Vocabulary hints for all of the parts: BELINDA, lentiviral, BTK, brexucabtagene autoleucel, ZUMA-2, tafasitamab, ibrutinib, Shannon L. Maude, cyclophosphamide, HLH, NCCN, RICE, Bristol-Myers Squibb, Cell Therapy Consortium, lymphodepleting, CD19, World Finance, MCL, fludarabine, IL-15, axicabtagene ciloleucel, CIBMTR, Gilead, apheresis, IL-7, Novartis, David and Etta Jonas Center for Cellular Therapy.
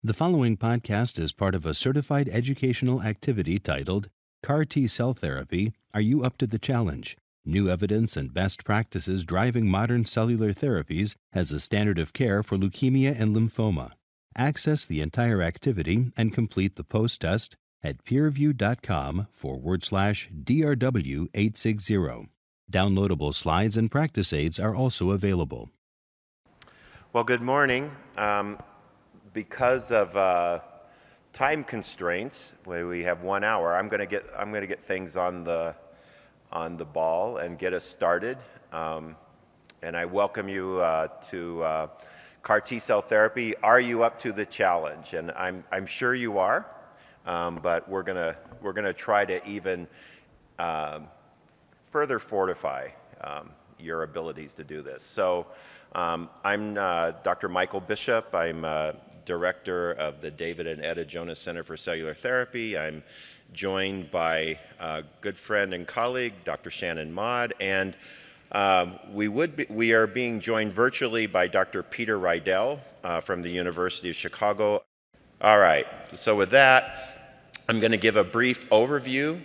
The following podcast is part of a certified educational activity titled CAR-T Cell Therapy, Are You Up to the Challenge? New Evidence and Best Practices Driving Modern Cellular Therapies as a Standard of Care for Leukemia and Lymphoma. Access the entire activity and complete the post-test at peerview.com/DRW860. Downloadable slides and practice aids are also available. Well, good morning. Because of time constraints, where we have 1 hour, I'm going to get things on the ball and get us started. And I welcome you to CAR T cell therapy. Are you up to the challenge? And I'm sure you are, but we're gonna try to even further fortify your abilities to do this. So I'm Dr. Michael Bishop. I'm Director of the David and Etta Jonas Center for Cellular Therapy. I'm joined by a good friend and colleague, Dr. Shannon Maude, and we are being joined virtually by Dr. Peter Riedell from the University of Chicago. All right, so with that, I'm going to give a brief overview,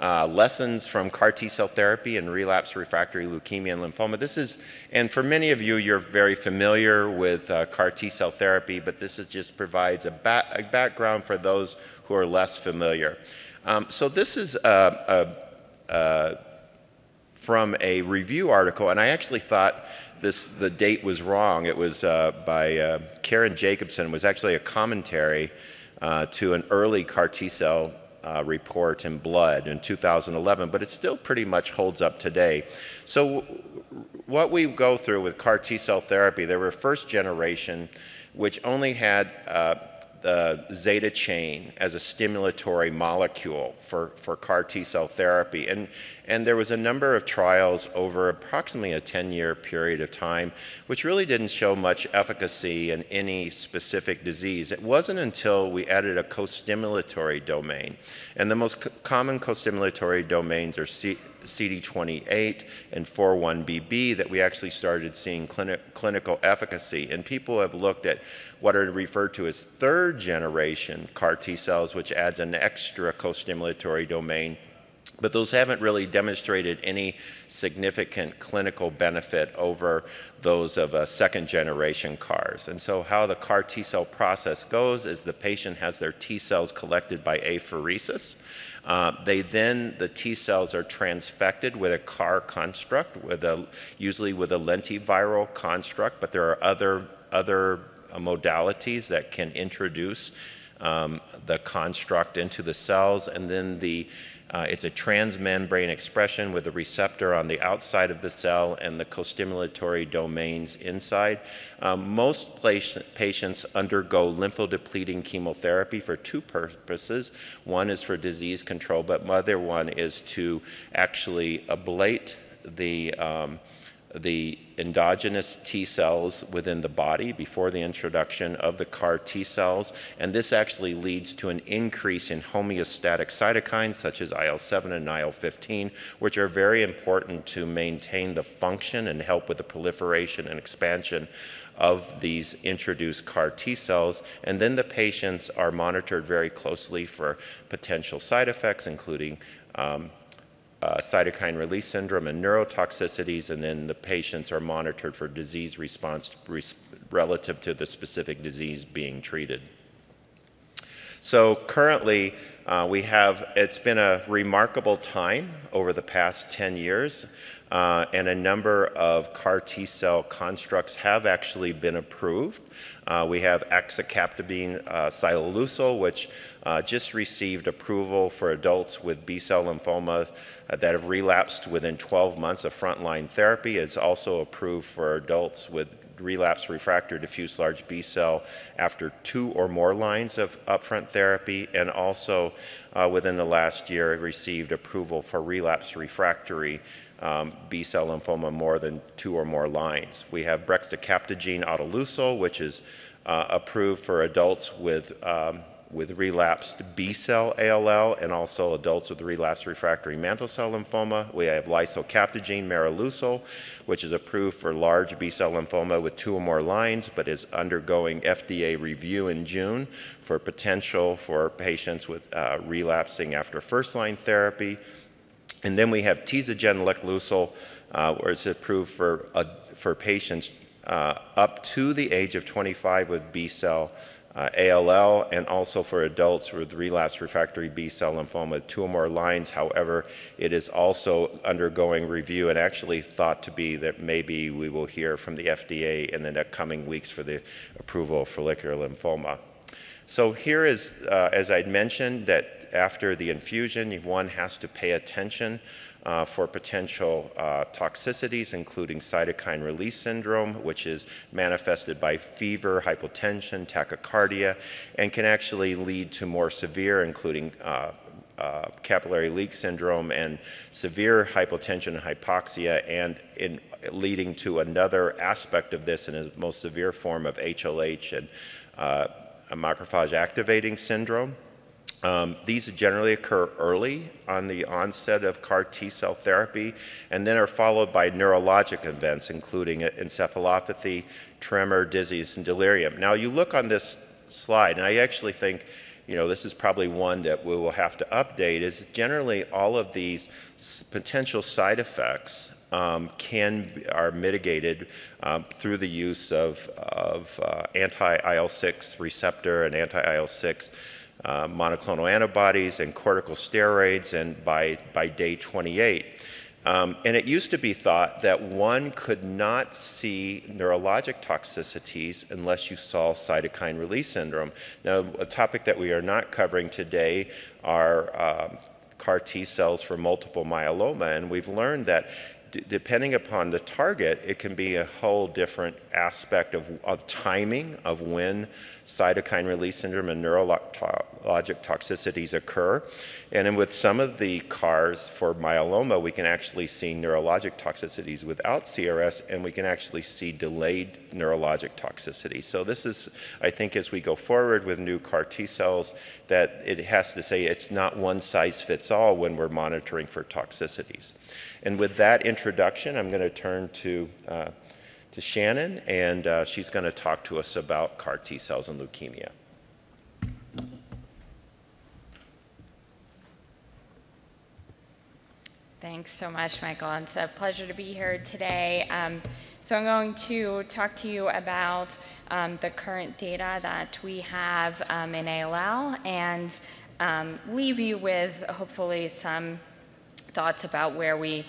lessons from CAR T-cell therapy in relapse refractory leukemia and lymphoma. This is, and for many of you, you're very familiar with CAR T-cell therapy, but this is just provides a background for those who are less familiar. So this is from a review article, and I actually thought the date was wrong. It was by Karen Jacobson. It was actually a commentary to an early CAR T-cell report in Blood in 2011, but it still pretty much holds up today. So what we go through with CAR T-cell therapy, there were first generation, which only had the zeta chain as a stimulatory molecule for CAR T-cell therapy. And there was a number of trials over approximately a 10-year period of time, which really didn't show much efficacy in any specific disease. It wasn't until we added a co-stimulatory domain. And the most common co-stimulatory domains are CD28 and 41BB that we actually started seeing clinical efficacy. And people have looked at what are referred to as third generation CAR T cells, which adds an extra co-stimulatory domain, but those haven't really demonstrated any significant clinical benefit over those of second generation CARs. And so how the CAR T-cell process goes is the patient has their T-cells collected by apheresis. The T-cells are transfected with a CAR construct, usually with a lentiviral construct, but there are other modalities that can introduce the construct into the cells, and then it's a transmembrane expression with a receptor on the outside of the cell and the co-stimulatory domains inside. Most patients undergo lymphodepleting chemotherapy for two purposes. One is for disease control, but the other one is to actually ablate the endogenous T cells within the body before the introduction of the CAR T cells, and this actually leads to an increase in homeostatic cytokines such as IL-7 and IL-15, which are very important to maintain the function and help with the proliferation and expansion of these introduced CAR T cells. And then the patients are monitored very closely for potential side effects, including cytokine release syndrome and neurotoxicities, and then the patients are monitored for disease response relative to the specific disease being treated. So currently, it's been a remarkable time over the past 10 years, and a number of CAR T-cell constructs have actually been approved. We have axicabtagene ciloleucel, which just received approval for adults with B-cell lymphoma that have relapsed within 12 months of frontline therapy. It's also approved for adults with relapse refractory diffuse large B-cell after 2 or more lines of upfront therapy, and also within the last year received approval for relapse refractory B-cell lymphoma more than 2 or more lines. We have brexucabtagene autoleucel, which is approved for adults with with relapsed B-cell ALL and also adults with relapsed refractory mantle cell lymphoma. We have lisocabtagene maraleucel, which is approved for large B-cell lymphoma with 2 or more lines, but is undergoing FDA review in June for potential for patients with relapsing after first-line therapy. And then we have tisagenlecleucel, where it's approved for patients up to the age of 25 with B-cell ALL, and also for adults with relapsed refractory B-cell lymphoma, 2 or more lines. However, it is also undergoing review and actually thought to be that maybe we will hear from the FDA in the next coming weeks for the approval of follicular lymphoma. So here is, as I'd mentioned, that after the infusion, one has to pay attention for potential toxicities, including cytokine release syndrome, which is manifested by fever, hypotension, tachycardia, and can actually lead to more severe, including capillary leak syndrome and severe hypotension and hypoxia, and in leading to another aspect of this in its most severe form of HLH and macrophage activating syndrome. These generally occur early on the onset of CAR T-cell therapy and then are followed by neurologic events, including encephalopathy, tremor, dizziness, and delirium. Now, you look on this slide, and I actually think, you know, this is probably one that we will have to update, is generally all of these potential side effects are mitigated through the use of anti-IL-6 receptor and anti-IL-6 monoclonal antibodies and corticosteroids, and by day 28. And it used to be thought that one could not see neurologic toxicities unless you saw cytokine release syndrome. Now, a topic that we are not covering today are CAR T cells for multiple myeloma, and we've learned that depending upon the target, it can be a whole different aspect of timing of when cytokine release syndrome and neurologic toxicities occur. And then with some of the CARs for myeloma, we can actually see neurologic toxicities without CRS, and we can actually see delayed neurologic toxicity. So this is, I think, as we go forward with new CAR T cells, that it has to say it's not one size fits all when we're monitoring for toxicities. And with that introduction, I'm going to turn to Shannon, and she's going to talk to us about CAR T cells and leukemia. Thanks so much, Michael. It's a pleasure to be here today. So I'm going to talk to you about the current data that we have in ALL, and leave you with hopefully some thoughts about where we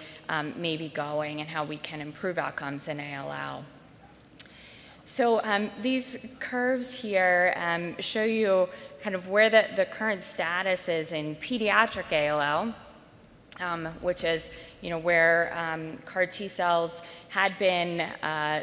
may be going and how we can improve outcomes in ALL. So these curves here show you kind of where the current status is in pediatric ALL, which is, you know, where CAR T cells had been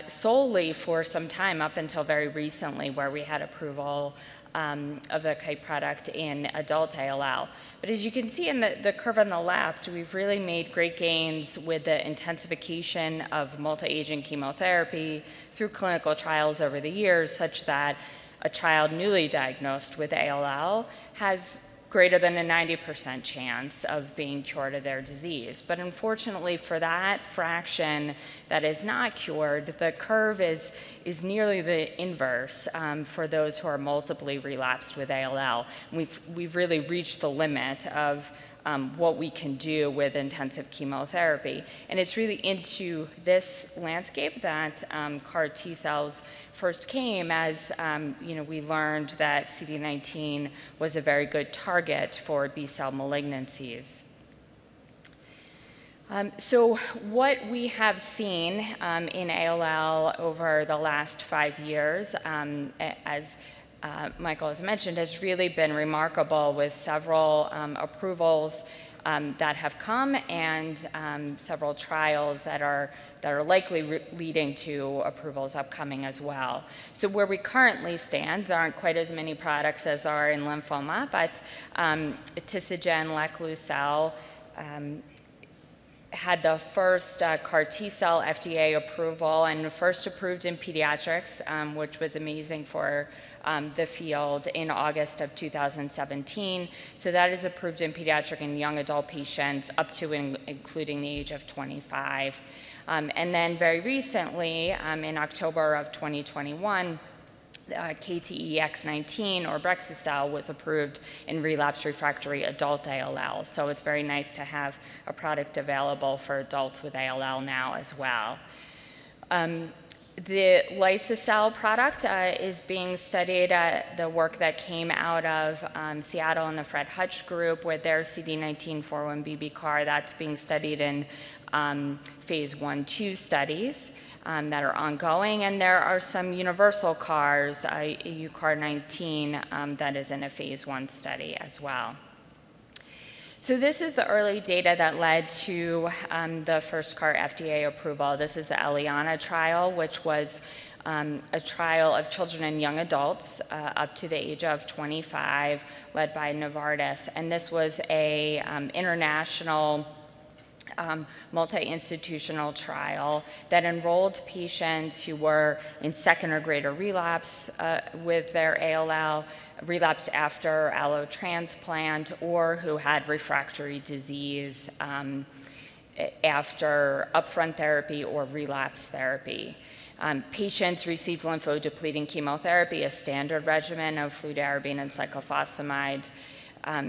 solely for some time up until very recently, where we had approval of the Kite product in adult ALL. But as you can see in the curve on the left, we've really made great gains with the intensification of multi-agent chemotherapy through clinical trials over the years, such that a child newly diagnosed with ALL has greater than a 90% chance of being cured of their disease. But unfortunately, for that fraction that is not cured, the curve is nearly the inverse for those who are multiply relapsed with ALL. We've really reached the limit of what we can do with intensive chemotherapy. And it's really into this landscape that CAR T cells first came, as you know, we learned that CD19 was a very good target for B-cell malignancies. So what we have seen in ALL over the last 5 years, as Michael has mentioned, has really been remarkable, with several approvals that have come, and several trials that are likely leading to approvals upcoming as well. So where we currently stand, there aren't quite as many products as are in lymphoma, but tisagenlecleucel had the first CAR-T cell FDA approval and first approved in pediatrics, which was amazing for the field in August of 2017. So that is approved in pediatric and young adult patients up to and including the age of 25. And then very recently, in October of 2021, KTEX19 or brexucabtagene was approved in relapsed refractory adult ALL. So it's very nice to have a product available for adults with ALL now as well. The lisocabtagene product is being studied at the work that came out of Seattle and the Fred Hutch group with their CD19 41BB CAR. That's being studied in phase 1-2 studies that are ongoing, and there are some universal CARs, UCAR19, that is in a phase 1 study as well. So this is the early data that led to the first CAR FDA approval. This is the ELIANA trial, which was a trial of children and young adults up to the age of 25, led by Novartis, and this was a international multi-institutional trial that enrolled patients who were in second or greater relapse with their ALL, relapsed after allotransplant, or who had refractory disease after upfront therapy or relapse therapy. Patients received lymphodepleting chemotherapy, a standard regimen of fludarabine and cyclophosphamide,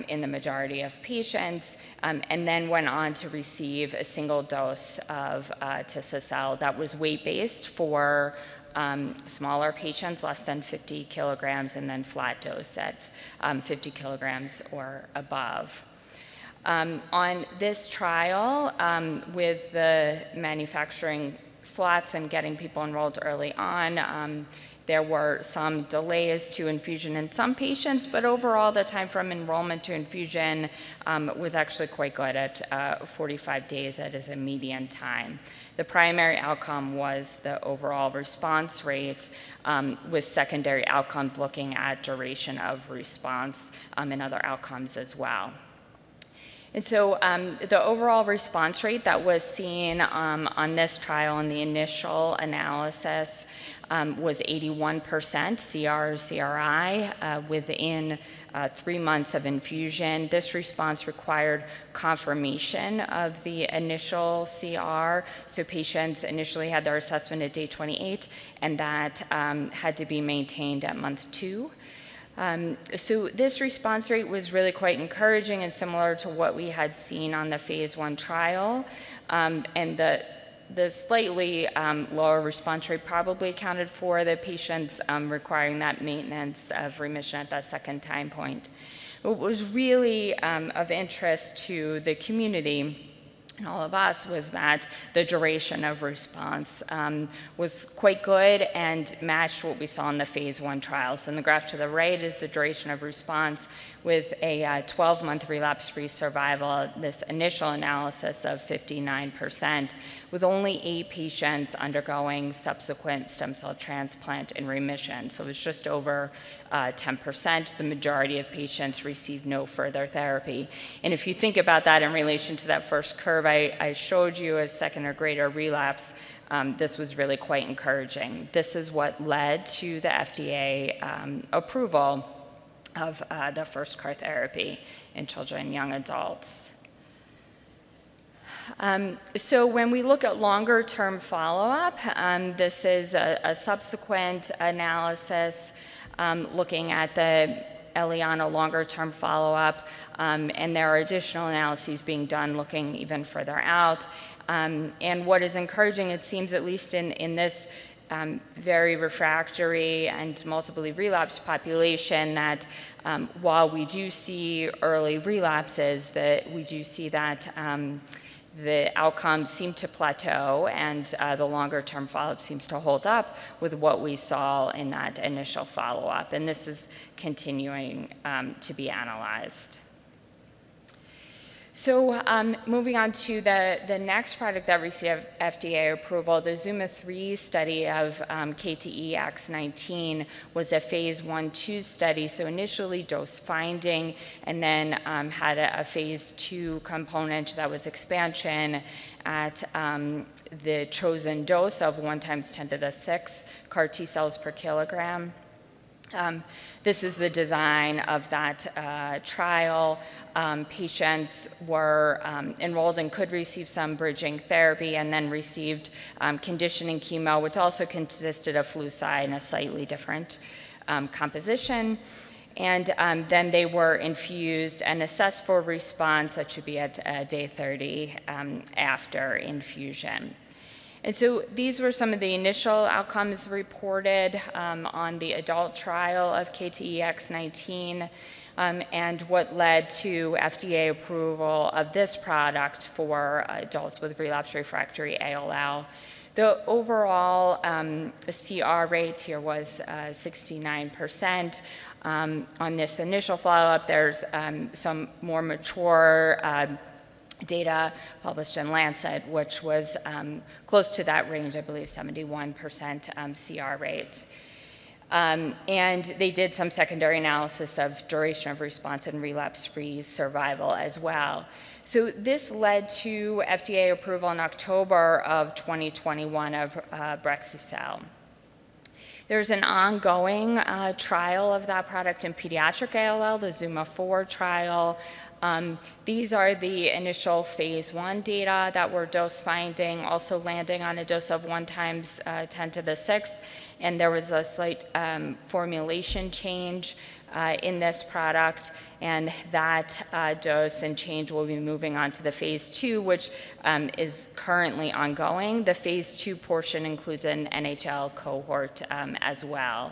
in the majority of patients, and then went on to receive a single dose of tisagenlecleucel that was weight-based for smaller patients, less than 50 kilograms, and then flat dose at 50 kilograms or above. On this trial, with the manufacturing slots and getting people enrolled early on, there were some delays to infusion in some patients, but overall the time from enrollment to infusion was actually quite good at 45 days. That is a median time. The primary outcome was the overall response rate, with secondary outcomes looking at duration of response and other outcomes as well. And so the overall response rate that was seen on this trial in the initial analysis was 81% CR/CRi within 3 months of infusion. This response required confirmation of the initial CR, so patients initially had their assessment at day 28, and that had to be maintained at month 2. So this response rate was really quite encouraging and similar to what we had seen on the phase 1 trial, and the slightly lower response rate probably accounted for the patients requiring that maintenance of remission at that second time point. What was really of interest to the community and all of us was that the duration of response was quite good and matched what we saw in the phase 1 trial. So in the graph to the right is the duration of response with a 12-month relapse-free survival, this initial analysis of 59%, with only 8 patients undergoing subsequent stem cell transplant in remission. So it was just over 10%. The majority of patients received no further therapy. And if you think about that in relation to that first curve I showed you of second or greater relapse, this was really quite encouraging. This is what led to the FDA approval of the first CAR therapy in children and young adults. So when we look at longer-term follow-up, this is a subsequent analysis looking at the ELIANA longer-term follow-up, and there are additional analyses being done looking even further out. And what is encouraging, it seems, at least in this very refractory and multiply relapsed population, that while we do see early relapses, that we do see that the outcomes seem to plateau, and the longer-term follow-up seems to hold up with what we saw in that initial follow-up, and this is continuing to be analyzed. So moving on to the next product that received FDA approval, the ZUMA-3 study of KTE-X19 was a phase 1-2 study, so initially dose finding, and then had a phase 2 component that was expansion at the chosen dose of 1 × 10⁶ CAR T cells per kilogram. This is the design of that trial. Patients were enrolled and could receive some bridging therapy and then received conditioning chemo, which also consisted of Flu/Cy in a slightly different composition. And then they were infused and assessed for response. That should be at day 30 after infusion. And so these were some of the initial outcomes reported on the adult trial of KTE-X19 and what led to FDA approval of this product for adults with relapsed refractory ALL. The overall CR rate here was 69%. On this initial follow-up, there's some more mature data published in Lancet, which was close to that range, I believe 71% CR rate. And they did some secondary analysis of duration of response and relapse-free survival as well. So this led to FDA approval in October of 2021 of brexucabtagene. There's an ongoing trial of that product in pediatric ALL, the ZUMA-4 trial. These are the initial phase 1 data that were dose finding, also landing on a dose of 1 × 10⁶, and there was a slight formulation change in this product, and that dose and change will be moving on to the phase 2, which is currently ongoing. The phase 2 portion includes an NHL cohort as well.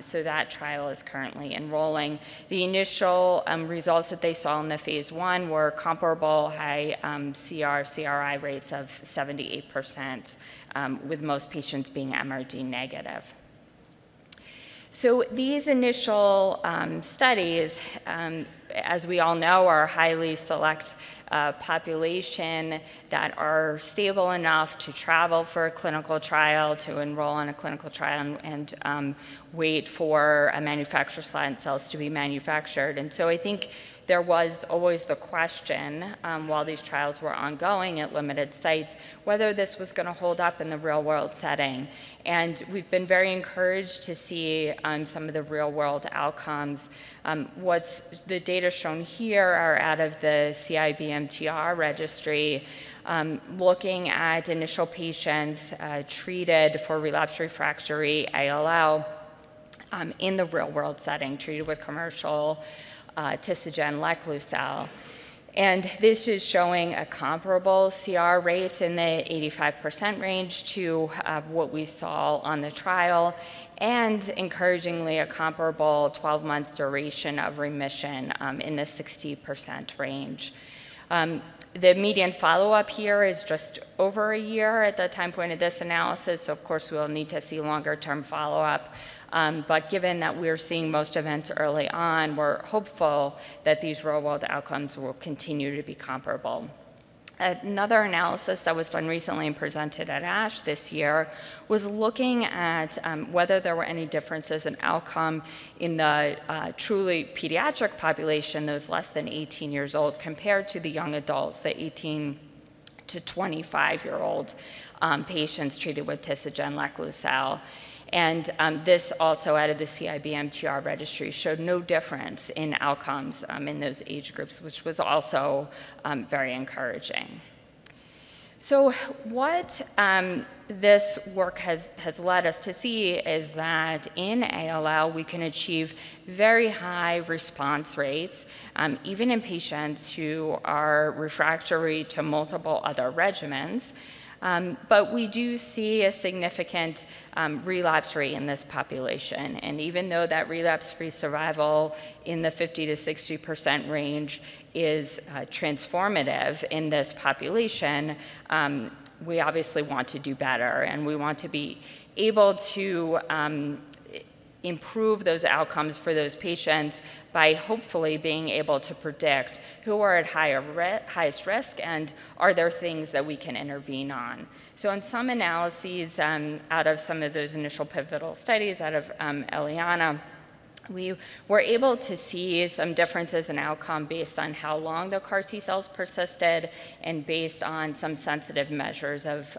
So that trial is currently enrolling. The initial results that they saw in the phase 1 were comparable high CR/CRi rates of 78%, with most patients being MRD negative. So these initial studies, as we all know, are highly select population that are stable enough to travel for a clinical trial, to enroll in a clinical trial, and wait for a manufacturer's line cells to be manufactured. And so I think there was always the question, while these trials were ongoing at limited sites, whether this was going to hold up in the real-world setting. And we've been very encouraged to see some of the real-world outcomes. What's the data shown here are out of the CIBMTR registry, looking at initial patients treated for relapsed refractory ALL in the real-world setting, treated with commercial tisagenlecleucel. And this is showing a comparable CR rate in the 85% range to what we saw on the trial, and encouragingly a comparable 12-month duration of remission in the 60% range. The median follow-up here is just over a year at the time point of this analysis, so of course we'll need to see longer-term follow-up. But given that we're seeing most events early on, we're hopeful that these real-world outcomes will continue to be comparable. Another analysis that was done recently and presented at ASH this year was looking at whether there were any differences in outcome in the truly pediatric population, those less than 18 years old, compared to the young adults, the 18 to 25-year-old patients treated with tisagenlecleucel. And this also out of the CIBMTR registry showed no difference in outcomes in those age groups, which was also very encouraging. So what this work has led us to see is that in ALL we can achieve very high response rates, even in patients who are refractory to multiple other regimens. But we do see a significant relapse rate in this population. And even though that relapse-free survival in the 50 to 60% range is transformative in this population, we obviously want to do better. And we want to be able to improve those outcomes for those patients by hopefully being able to predict who are at highest risk and are there things that we can intervene on. So in some analyses out of some of those initial pivotal studies out of ELIANA, we were able to see some differences in outcome based on how long the CAR T cells persisted and based on some sensitive measures of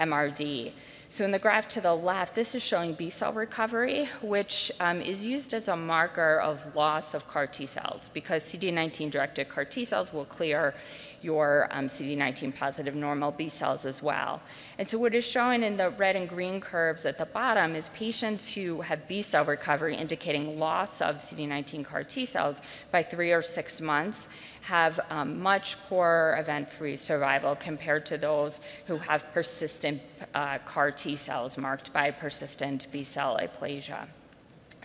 MRD. So in the graph to the left, this is showing B cell recovery, which is used as a marker of loss of CAR T cells because CD19-directed CAR T cells will clear your CD19-positive normal B cells as well. And so what is shown in the red and green curves at the bottom is patients who have B cell recovery indicating loss of CD19 CAR T cells by 3 or 6 months have much poorer event-free survival compared to those who have persistent CAR T cells marked by persistent B cell aplasia.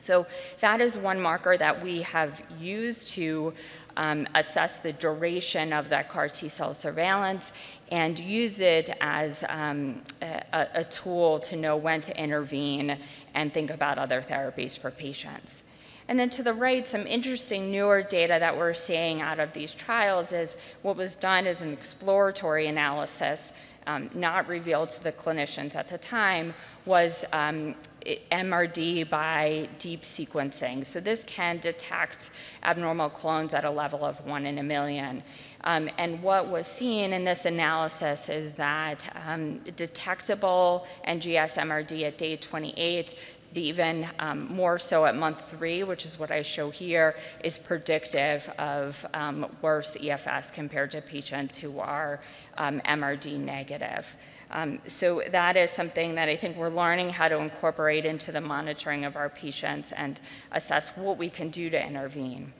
So that is one marker that we have used to assess the duration of that CAR T cell surveillance and use it as a tool to know when to intervene and think about other therapies for patients. And then to the right, some interesting newer data that we're seeing out of these trials is what was done as an exploratory analysis, not revealed to the clinicians at the time, was MRD by deep sequencing. So this can detect abnormal clones at a level of 1 in a million. And what was seen in this analysis is that detectable NGS MRD at day 28, even more so at month 3, which is what I show here, is predictive of worse EFS compared to patients who are MRD negative. So that is something that I think we're learning how to incorporate into the monitoring of our patients and assess what we can do to intervene.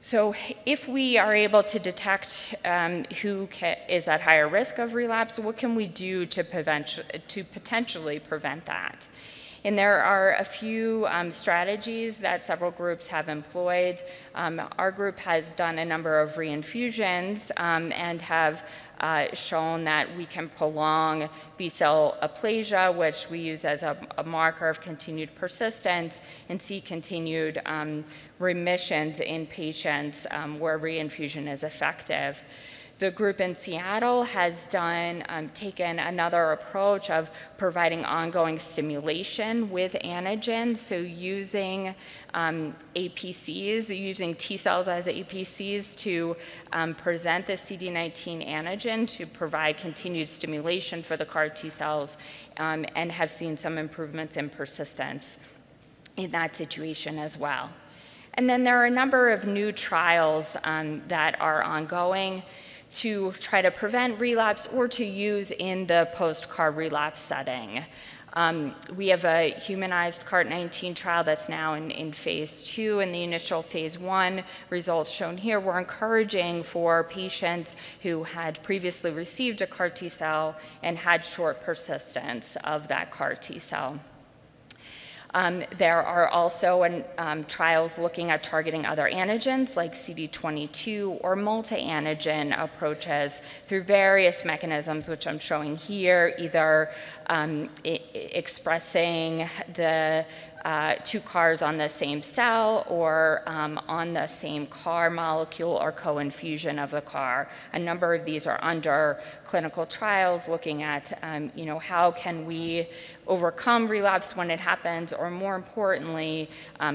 So if we are able to detect who is at higher risk of relapse, what can we do to potentially prevent that? And there are a few strategies that several groups have employed. Our group has done a number of reinfusions and have shown that we can prolong B-cell aplasia, which we use as a marker of continued persistence, and see continued remissions in patients where reinfusion is effective. The group in Seattle has done, taken another approach of providing ongoing stimulation with antigens, so using APCs, using T cells as APCs to present the CD19 antigen to provide continued stimulation for the CAR T cells, and have seen some improvements in persistence in that situation as well. And then there are a number of new trials that are ongoing to try to prevent relapse or to use in the post-CAR relapse setting. We have a humanized CAR-19 trial that's now in phase 2, and the initial phase 1 results shown here were encouraging for patients who had previously received a CAR T cell and had short persistence of that CAR T cell. There are also trials looking at targeting other antigens like CD22 or multi-antigen approaches through various mechanisms, which I'm showing here, either expressing the two CARs on the same cell or on the same CAR molecule or co-infusion of the CAR. A number of these are under clinical trials looking at, you know, how can we overcome relapse when it happens, or more importantly,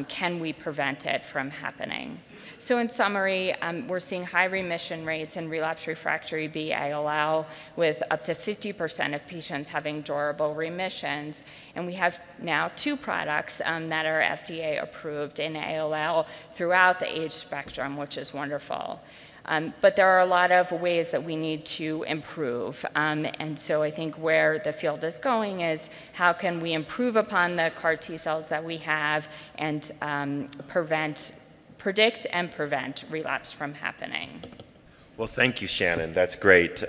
can we prevent it from happening? So in summary, we're seeing high remission rates in relapse refractory B-ALL with up to 50% of patients having durable remissions, and we have now 2 products that are FDA approved in ALL throughout the age spectrum, which is wonderful. But there are a lot of ways that we need to improve. And so I think where the field is going is how can we improve upon the CAR T cells that we have and predict and prevent relapse from happening. Well, thank you, Shannon. That's great.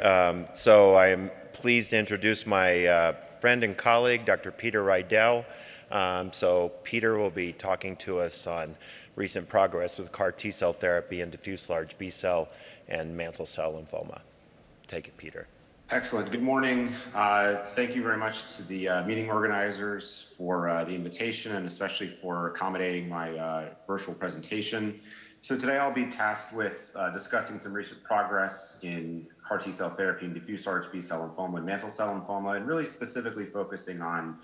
So I am pleased to introduce my friend and colleague, Dr. Peter Riedell. So Peter will be talking to us on recent progress with CAR T-cell therapy in diffuse large B-cell and mantle cell lymphoma. Take it, Peter. Excellent. Good morning. Thank you very much to the meeting organizers for the invitation and especially for accommodating my virtual presentation. So today I'll be tasked with discussing some recent progress in CAR T cell therapy in diffuse large B-cell lymphoma and mantle cell lymphoma, and really specifically focusing on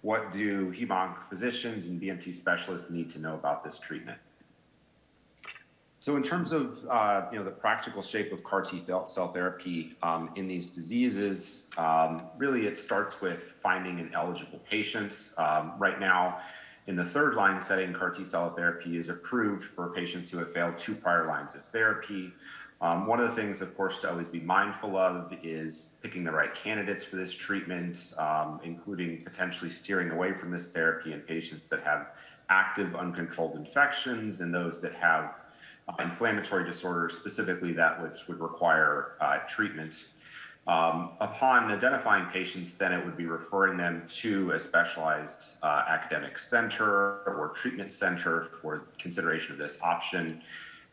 what do hem-onc physicians and BMT specialists need to know about this treatment. So in terms of the practical shape of CAR T cell therapy in these diseases, really it starts with finding an eligible patient. Right now, in the third line setting, CAR T cell therapy is approved for patients who have failed 2 prior lines of therapy. One of the things, of course, to always be mindful of is picking the right candidates for this treatment, including potentially steering away from this therapy in patients that have active uncontrolled infections and those that have inflammatory disorders, specifically that which would require treatment. Upon identifying patients, then it would be referring them to a specialized academic center or treatment center for consideration of this option.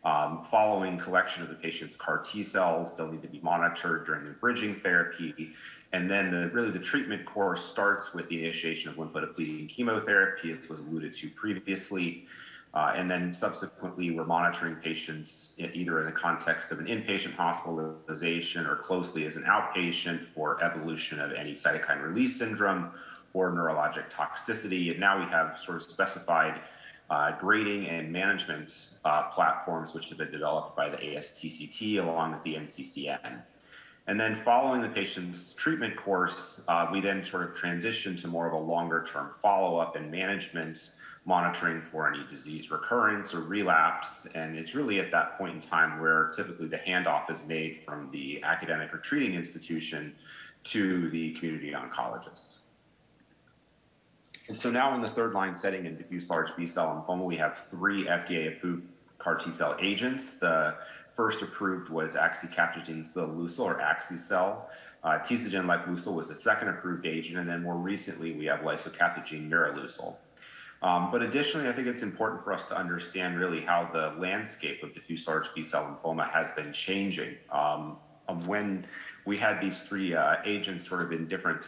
Following collection of the patient's CAR T cells, they'll need to be monitored during the bridging therapy. And then really the treatment course starts with the initiation of lymphodepleting chemotherapy, as was alluded to previously. And then subsequently, we're monitoring patients either in the context of an inpatient hospitalization or closely as an outpatient for evolution of any cytokine release syndrome or neurologic toxicity. And now we have sort of specified grading and management platforms which have been developed by the ASTCT along with the NCCN. And then following the patient's treatment course, we then sort of transition to more of a longer-term follow-up and management, monitoring for any disease recurrence or relapse. And it's really at that point in time where typically the handoff is made from the academic or treating institution to the community oncologist. And so now in the third line setting in diffuse large B-cell lymphoma, we have 3 FDA-approved CAR T-cell agents. The first approved was axicabtagene ciloleucel, or axicell. Tisagenlecleucel was the second approved agent, and then more recently we have lisocabtagene maraleucel. But additionally, I think it's important for us to understand really how the landscape of diffuse large B-cell lymphoma has been changing. When we had these 3 agents sort of in different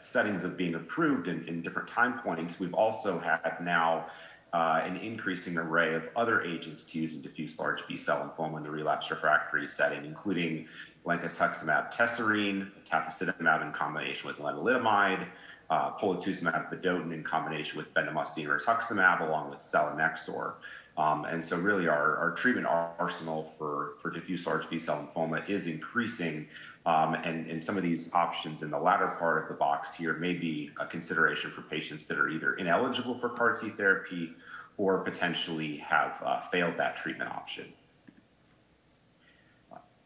settings of being approved in different time points, we've also had now an increasing array of other agents to use in diffuse large B-cell lymphoma in the relapse refractory setting, including blenkinsumab, tesirine, tafasitamab in combination with lenalidomide, polatuzumab vedotin in combination with bendamustine rituximab along with selinexor. And so really our treatment arsenal for diffuse large B-cell lymphoma is increasing, and some of these options in the latter part of the box here may be a consideration for patients that are either ineligible for CAR T therapy or potentially have failed that treatment option.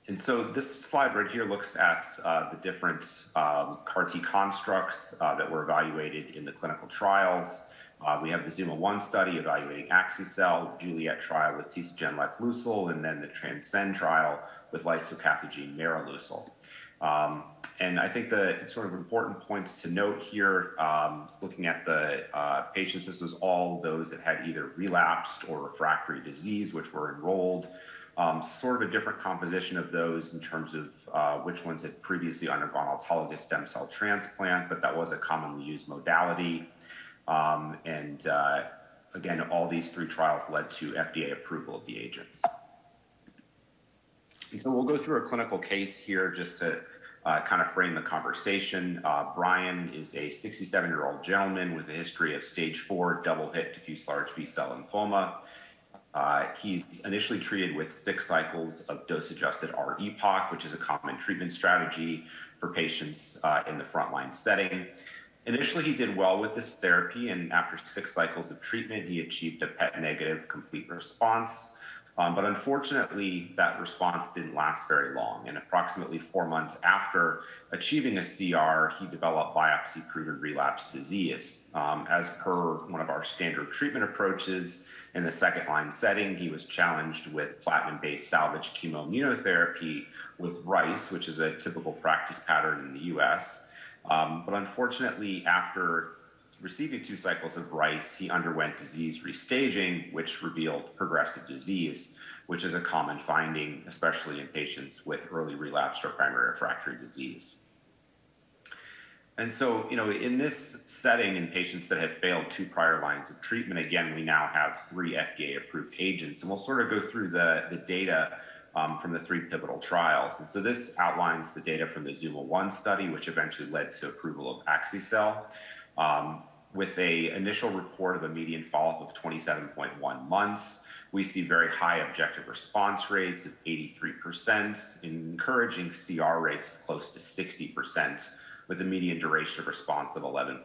And so this slide right here looks at the different CAR T constructs that were evaluated in the clinical trials. We have the ZUMA-1 study evaluating axicell, JULIET trial with tisagenlecleucel, and then the TRANSCEND trial with lisocabtagene maraleucel. And I think the sort of important points to note here, looking at the patients, this was all those that had either relapsed or refractory disease, which were enrolled. Sort of a different composition of those in terms of which ones had previously undergone autologous stem cell transplant, but that was a commonly used modality. Again, all these 3 trials led to FDA approval of the agents. And so we'll go through a clinical case here just to kind of frame the conversation. Brian is a 67-year-old gentleman with a history of stage 4 double-hit diffuse large B-cell lymphoma. He's initially treated with 6 cycles of dose-adjusted R-EPOCH, which is a common treatment strategy for patients in the frontline setting. Initially, he did well with this therapy, and after 6 cycles of treatment, he achieved a PET-negative complete response. But unfortunately, that response didn't last very long, and approximately 4 months after achieving a CR, he developed biopsy-proven relapse disease. As per one of our standard treatment approaches, in the second-line setting, he was challenged with platinum-based salvage chemoimmunotherapy with RICE, which is a typical practice pattern in the U.S. But unfortunately, after receiving 2 cycles of RICE, he underwent disease restaging, which revealed progressive disease, which is a common finding, especially in patients with early relapsed or primary refractory disease. And so, you know, in this setting, in patients that have failed 2 prior lines of treatment, again, we now have 3 FDA-approved agents, and we'll sort of go through the data from the 3 pivotal trials. And so this outlines the data from the ZUMA-1 study, which eventually led to approval of axicabtagene ciloleucel. With a initial report of a median follow-up of 27.1 months, we see very high objective response rates of 83%, encouraging CR rates of close to 60%, with a median duration of response of 11.1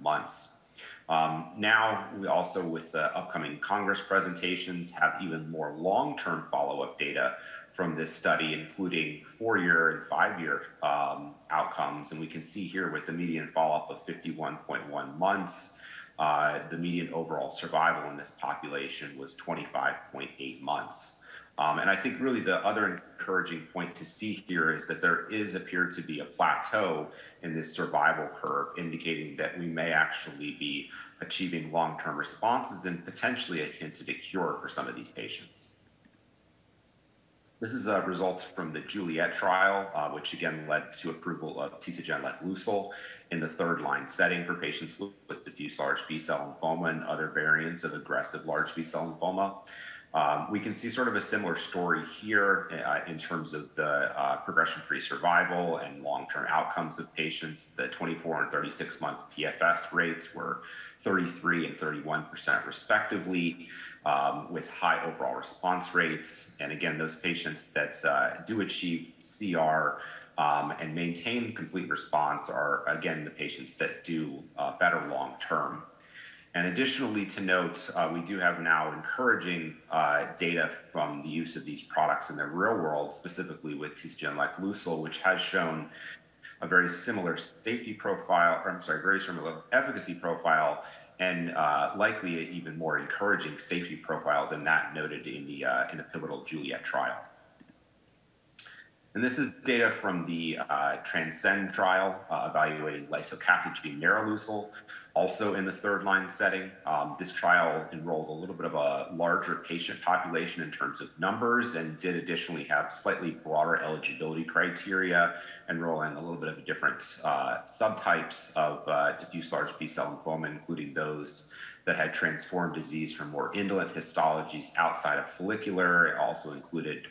months. Now, we also, with the upcoming Congress presentations, have even more long-term follow-up data from this study, including 4-year and 5-year outcomes. And we can see here with the median follow-up of 51.1 months, the median overall survival in this population was 25.8 months. And I think really the other encouraging point to see here is that there is appeared to be a plateau in this survival curve, indicating that we may actually be achieving long-term responses and potentially a hint at a cure for some of these patients. This is results from the JULIET trial, which again led to approval of tisagenlecleucel in the 3rd-line setting for patients with diffuse large B-cell lymphoma and other variants of aggressive large B-cell lymphoma. We can see sort of a similar story here in terms of the progression-free survival and long-term outcomes of patients. The 24 and 36-month PFS rates were 33 and 31% respectively, with high overall response rates. And again, those patients that do achieve CR and maintain complete response are, again, the patients that do better long-term. And additionally to note, we do have now encouraging data from the use of these products in the real world, specifically with tisagenlecleucel, which has shown a very similar safety profile, or I'm sorry, very similar efficacy profile, and likely an even more encouraging safety profile than that noted in the pivotal JULIET trial. And this is data from the TRANSCEND trial evaluating lisocabtagene maraleucel, also in the 3rd-line setting. This trial enrolled a little bit of a larger patient population in terms of numbers and did additionally have slightly broader eligibility criteria, enrolling a little bit of a different subtypes of diffuse large B-cell lymphoma, including those that had transformed disease from more indolent histologies outside of follicular. It also included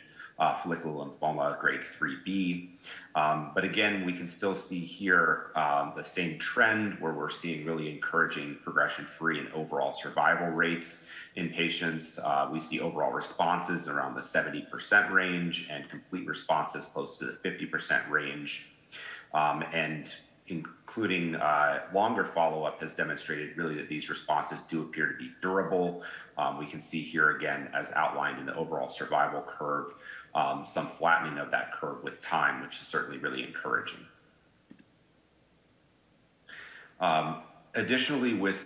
follicular lymphoma grade 3B. But again, we can still see here the same trend where we're seeing really encouraging progression-free and overall survival rates in patients. We see overall responses around the 70% range and complete responses close to the 50% range. And including longer follow-up has demonstrated really that these responses do appear to be durable. We can see here again, as outlined in the overall survival curve, some flattening of that curve with time, which is certainly really encouraging. Additionally, with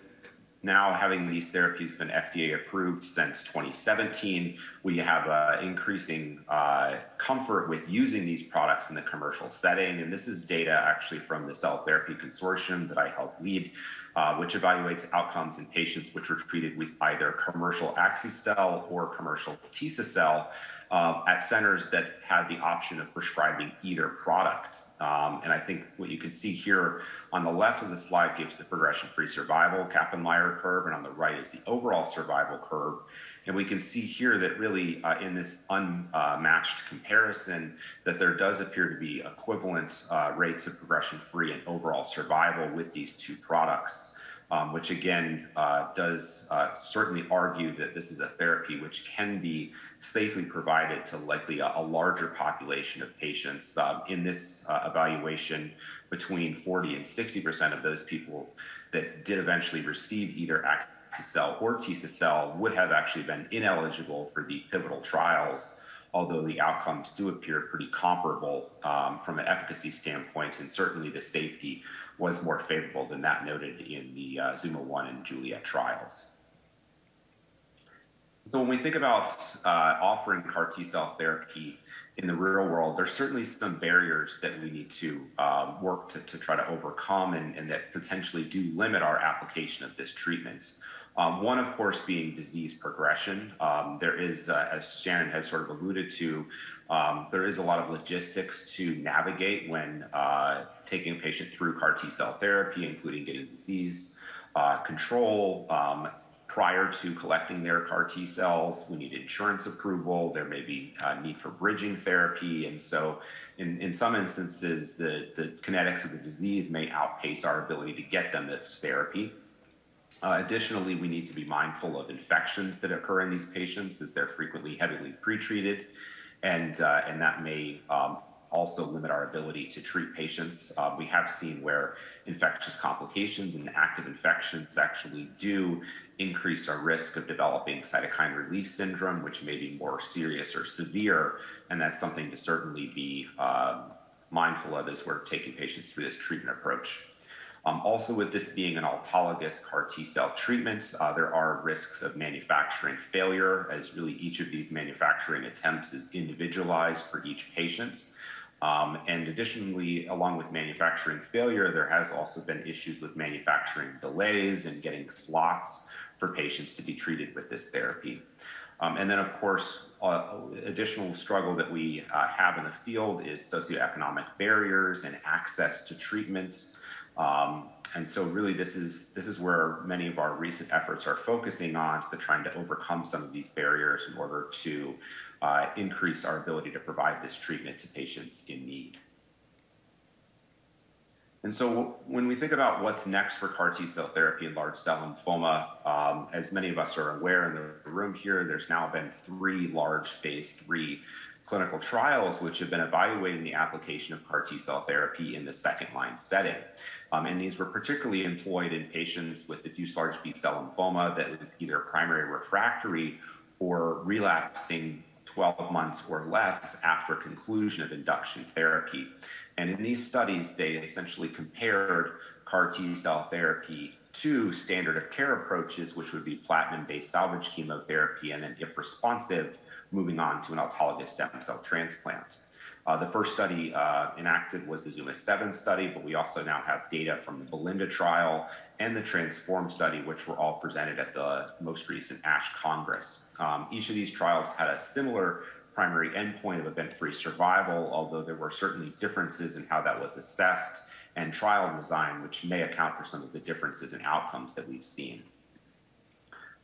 now having these therapies been FDA approved since 2017, we have increasing comfort with using these products in the commercial setting. And this is data actually from the Cell Therapy Consortium that I helped lead, which evaluates outcomes in patients which were treated with either commercial axicabtagene or commercial tisagenlecleucel at centers that had the option of prescribing either product. And I think what you can see here on the left of the slide gives the progression-free survival Kaplan-Meier curve, and on the right is the overall survival curve. And we can see here that really in this unmatched comparison, that there does appear to be equivalent rates of progression-free and overall survival with these 2 products, which again does certainly argue that this is a therapy which can be safely provided to likely a larger population of patients. In this evaluation, between 40 and 60% of those people that did eventually receive either axicabtagene or tisagenlecleucel would have actually been ineligible for the pivotal trials, although the outcomes do appear pretty comparable from an efficacy standpoint, and certainly the safety was more favorable than that noted in the ZUMA-1 and JULIET trials. So when we think about offering CAR T-cell therapy in the real world, there's certainly some barriers that we need to work to try to overcome and that potentially do limit our application of this treatment. One, of course, being disease progression. There is, as Shannon had sort of alluded to, there is a lot of logistics to navigate when taking a patient through CAR T-cell therapy, including getting disease control. Prior to collecting their CAR T-cells, we need insurance approval. There may be a need for bridging therapy. And so in some instances, the kinetics of the disease may outpace our ability to get them this therapy. Additionally, we need to be mindful of infections that occur in these patients as they're frequently heavily pretreated, and that may also limit our ability to treat patients. We have seen where infectious complications and active infections actually do increase our risk of developing cytokine release syndrome, which may be more serious or severe, and that's something to certainly be mindful of as we're taking patients through this treatment approach. Also, with this being an autologous CAR T-cell treatment, there are risks of manufacturing failure, as really each of these manufacturing attempts is individualized for each patient. And additionally, along with manufacturing failure, there has also been issues with manufacturing delays and getting slots for patients to be treated with this therapy. And then, of course, additional struggle that we have in the field is socioeconomic barriers and access to treatments. And so really this is where many of our recent efforts are focusing on, to trying to overcome some of these barriers in order to increase our ability to provide this treatment to patients in need. And so when we think about what's next for CAR T-cell therapy in large cell lymphoma, as many of us are aware in the room here, there's now been 3 large phase 3 clinical trials which have been evaluating the application of CAR T-cell therapy in the second-line setting. And these were particularly employed in patients with diffuse large B-cell lymphoma that was either primary refractory or relapsing 12 months or less after conclusion of induction therapy. And in these studies, they essentially compared CAR T-cell therapy to standard of care approaches, which would be platinum-based salvage chemotherapy, and then if responsive, moving on to an autologous stem cell transplant. The first study enacted was the ZUMA-7 study, but we also now have data from the BELINDA trial and the TRANSFORM study, which were all presented at the most recent ASH Congress. Each of these trials had a similar primary endpoint of event-free survival, although there were certainly differences in how that was assessed and trial design, which may account for some of the differences in outcomes that we've seen.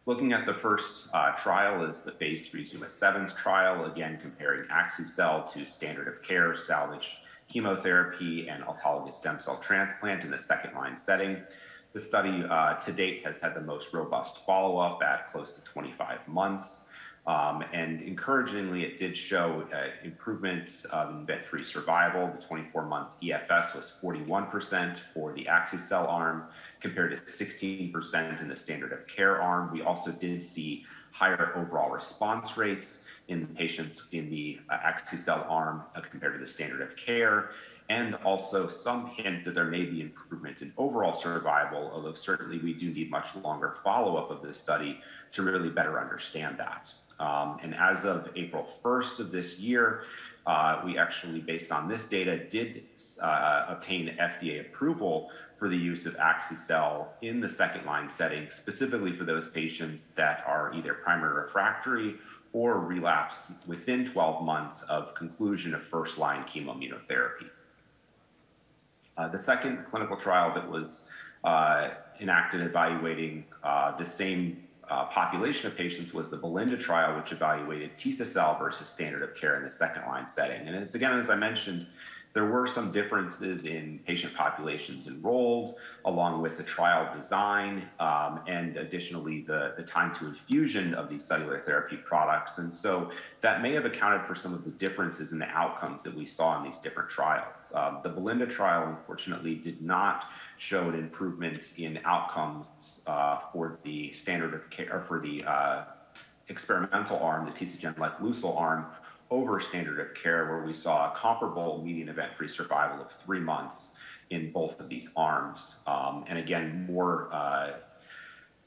Looking at the first trial is the phase 3 ZUMA-7 trial, again comparing axicabtagene ciloleucel to standard of care salvage chemotherapy and autologous stem cell transplant in the second-line setting. The study to date has had the most robust follow-up at close to 25 months. And encouragingly, it did show improvements in event-free survival. The 24-month EFS was 41% for the axicabtagene arm compared to 16% in the standard of care arm. We also did see higher overall response rates in patients in the axicabtagene arm compared to the standard of care, and also some hint that there may be improvement in overall survival, although certainly we do need much longer follow-up of this study to really better understand that. And as of April 1st of this year, we actually, based on this data, did obtain FDA approval for the use of axicabtagene ciloleucel in the second-line setting, specifically for those patients that are either primary refractory or relapse within 12 months of conclusion of first-line chemoimmunotherapy. The second clinical trial that was enacted evaluating the same population of patients was the BELINDA trial, which evaluated tisagenlecleucel versus standard of care in the second-line setting. And it's, again, as I mentioned, there were some differences in patient populations enrolled, along with the trial design, and additionally the time to infusion of these cellular therapy products. And so that may have accounted for some of the differences in the outcomes that we saw in these different trials. The BELINDA trial, unfortunately, did not show an improvement in outcomes for the standard of care, or for the experimental arm, the tisagenlecleucel arm, over standard of care, where we saw a comparable median event-free survival of 3 months in both of these arms. And again, more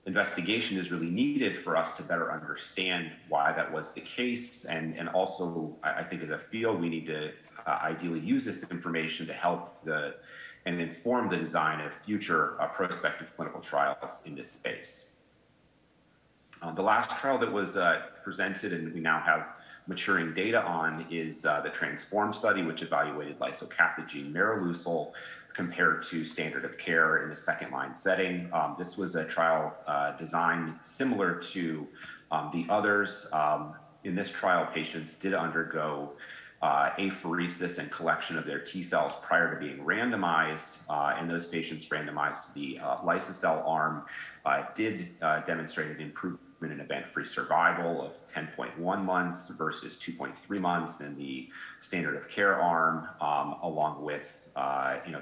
investigation is really needed for us to better understand why that was the case. And also, I think as a field, we need to ideally use this information to help and inform the design of future prospective clinical trials in this space. The last trial that was presented and we now have maturing data on is the TRANSFORM study, which evaluated lisocabtagene maraleucel compared to standard of care in a second-line setting. This was a trial designed similar to the others. In this trial, patients did undergo apheresis and collection of their T cells prior to being randomized, and those patients randomized to the lisocabtagene arm did demonstrate an improvement in event-free survival of 10.1 months versus 2.3 months in the standard of care arm, along with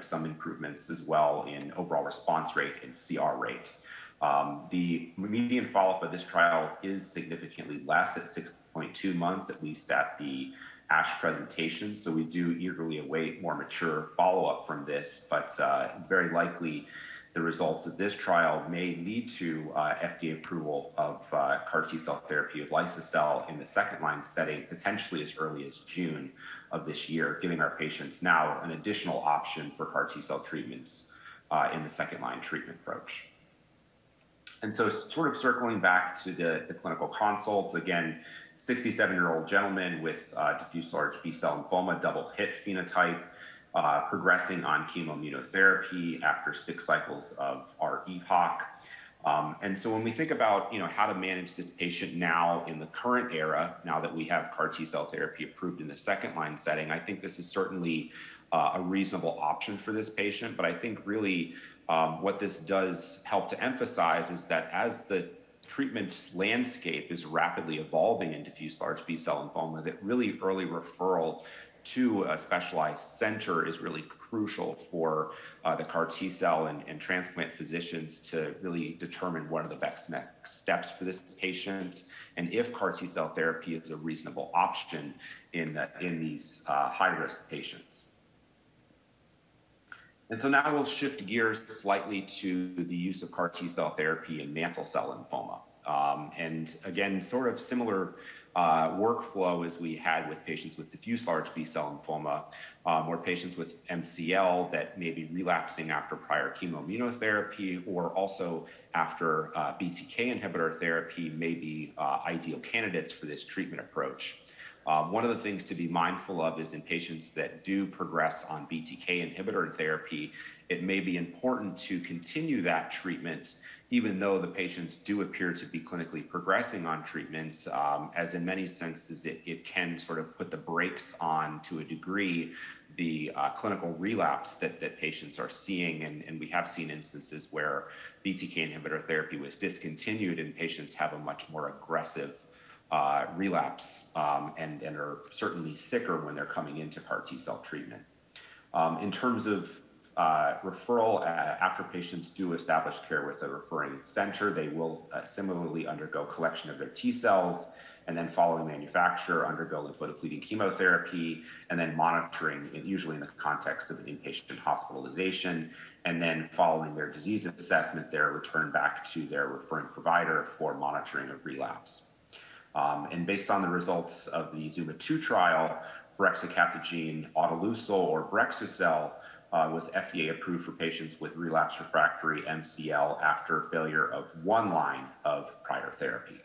some improvements as well in overall response rate and CR rate. The median follow-up of this trial is significantly less at 6.2 months, at least at the ASH presentation. So we do eagerly await more mature follow-up from this, but very likely the results of this trial may lead to FDA approval of CAR-T cell therapy of lisocabtagene in the second-line setting, potentially as early as June of this year, giving our patients now an additional option for CAR-T cell treatments in the second-line treatment approach. And so sort of circling back to the clinical consults, again, 67-year-old gentleman with diffuse large B-cell lymphoma, double hit phenotype, progressing on chemoimmunotherapy after 6 cycles of R-EPOCH. And so when we think about, how to manage this patient now in the current era, now that we have CAR T-cell therapy approved in the second-line setting, I think this is certainly a reasonable option for this patient. But I think really what this does help to emphasize is that as the treatment landscape is rapidly evolving in diffuse large B-cell lymphoma, that really early referral to a specialized center is really crucial for the CAR T-cell and transplant physicians to really determine what are the best next steps for this patient, and if CAR T-cell therapy is a reasonable option in these high-risk patients. And so now we'll shift gears slightly to the use of CAR T-cell therapy in mantle cell lymphoma. And again, sort of similar workflow as we had with patients with diffuse large B-cell lymphoma, or patients with MCL that may be relapsing after prior chemoimmunotherapy, or also after BTK inhibitor therapy may be ideal candidates for this treatment approach. One of the things to be mindful of is in patients that do progress on BTK inhibitor therapy, it may be important to continue that treatment even though the patients do appear to be clinically progressing on treatments, as in many senses, it can sort of put the brakes on, to a degree, the clinical relapse that patients are seeing. And we have seen instances where BTK inhibitor therapy was discontinued and patients have a much more aggressive relapse and are certainly sicker when they're coming into CAR T-cell treatment. In terms of referral, after patients do establish care with a referring center, they will similarly undergo collection of their T cells, and then following manufacture, undergo lymphodepleting chemotherapy, and then monitoring, usually in the context of an inpatient hospitalization. And then following their disease assessment, they're returned back to their referring provider for monitoring of relapse. And based on the results of the ZUMA-2 trial, brexucabtagene autoleucel, or brexucel, was FDA approved for patients with relapse refractory MCL after failure of 1 line of prior therapy.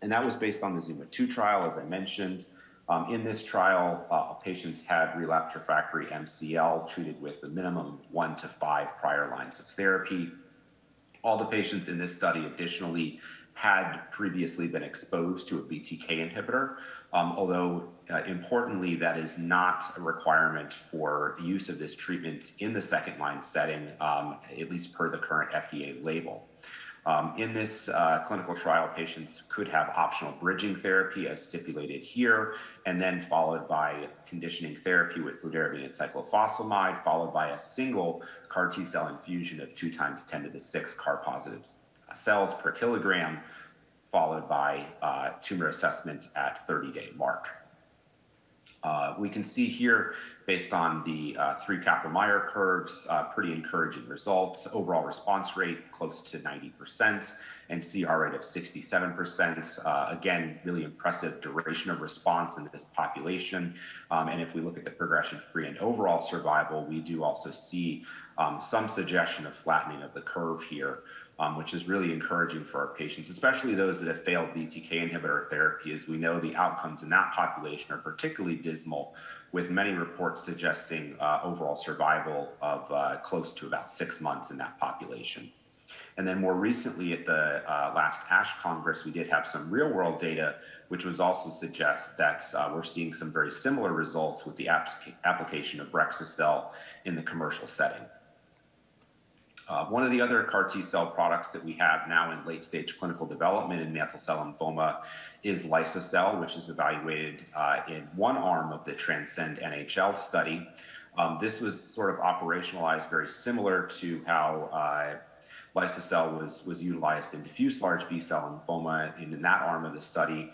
And that was based on the ZUMA-2 trial, as I mentioned. In this trial, patients had relapse refractory MCL treated with a minimum 1 to 5 prior lines of therapy. All the patients in this study additionally had previously been exposed to a BTK inhibitor, although importantly, that is not a requirement for use of this treatment in the second-line setting, at least per the current FDA label. In this clinical trial, patients could have optional bridging therapy as stipulated here, and then followed by conditioning therapy with fludarabine and cyclophosphamide, followed by a single CAR T-cell infusion of 2 × 10⁶ CAR-positive cells per kilogram, followed by tumor assessment at 30-day mark. We can see here based on the three Kaplan-Meier curves, pretty encouraging results. Overall response rate close to 90% and CR rate of 67%. Again, really impressive duration of response in this population. And if we look at the progression-free and overall survival, we do also see some suggestion of flattening of the curve here, which is really encouraging for our patients, especially those that have failed BTK inhibitor therapy, as we know the outcomes in that population are particularly dismal, with many reports suggesting overall survival of close to about 6 months in that population. And then more recently at the last ASH Congress, we did have some real-world data, which was also suggest that we're seeing some very similar results with the application of brexucabtagene in the commercial setting. One of the other CAR T-cell products that we have now in late-stage clinical development in mantle cell lymphoma is lisocabtagene, which is evaluated in one arm of the TRANSCEND NHL study. This was sort of operationalized very similar to how lisocabtagene was utilized in diffuse large B-cell lymphoma. And in that arm of the study,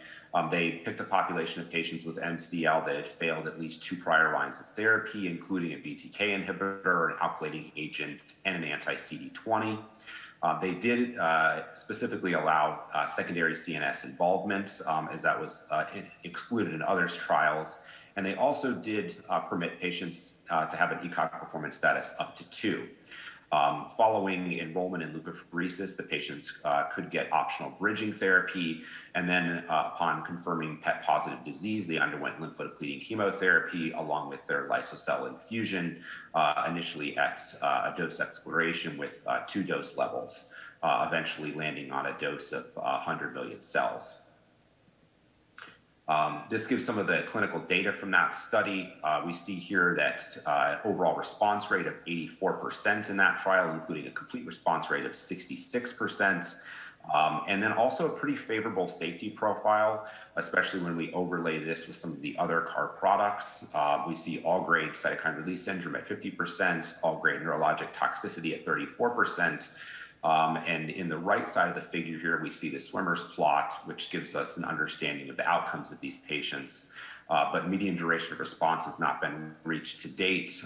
they picked a population of patients with MCL that had failed at least 2 prior lines of therapy, including a BTK inhibitor, an alkylating agent, and an anti-CD20. They did specifically allow secondary CNS involvement, as that was excluded in others' trials. And they also did permit patients to have an ECOG performance status up to 2. Following enrollment in leukapheresis, the patients could get optional bridging therapy, and then upon confirming PET-positive disease, they underwent lymphodepleting chemotherapy along with their lisocabtagene infusion, initially at a dose exploration with 2 dose levels, eventually landing on a dose of 100 million cells. This gives some of the clinical data from that study. We see here that overall response rate of 84% in that trial, including a complete response rate of 66%. And then also a pretty favorable safety profile, especially when we overlay this with some of the other CAR products. We see all grade cytokine release syndrome at 50%, all grade neurologic toxicity at 34%. And in the right side of the figure here, we see the swimmer's plot, which gives us an understanding of the outcomes of these patients. But median duration of response has not been reached to date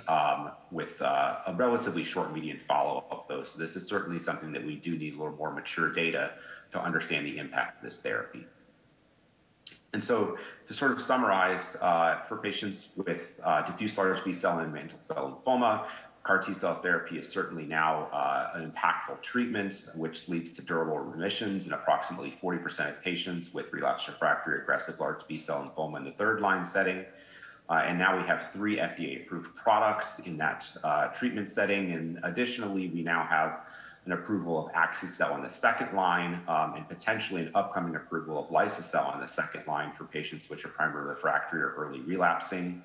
with a relatively short median follow-up, though. So this is certainly something that we do need a little more mature data to understand the impact of this therapy. And so to sort of summarize, for patients with diffuse large B-cell and mantle cell lymphoma, CAR T-cell therapy is certainly now an impactful treatment, which leads to durable remissions in approximately 40% of patients with relapsed refractory aggressive large B-cell lymphoma in the third-line setting. And now we have 3 FDA-approved products in that treatment setting. And additionally, we now have an approval of axicabtagene in the second line and potentially an upcoming approval of lisocabtagene in the second line for patients which are primary refractory or early relapsing.